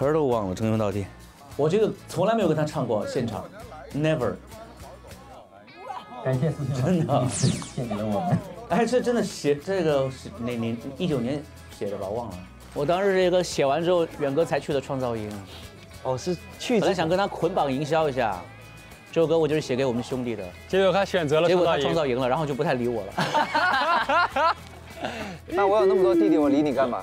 词儿都忘了，称兄道弟。我觉得从来没有跟他唱过现场 ，never。感谢苏青，真的献给了我们。哎，这真的写这个是哪年？19年写的吧，忘了。我当时这个写完之后，远哥才去的创造营。哦，是去。本来想跟他捆绑营销一下。 这首歌我就是写给我们兄弟的，结果他选择了，结果他创造赢了，然后就不太理我了。那我有那么多弟弟，我理你干嘛？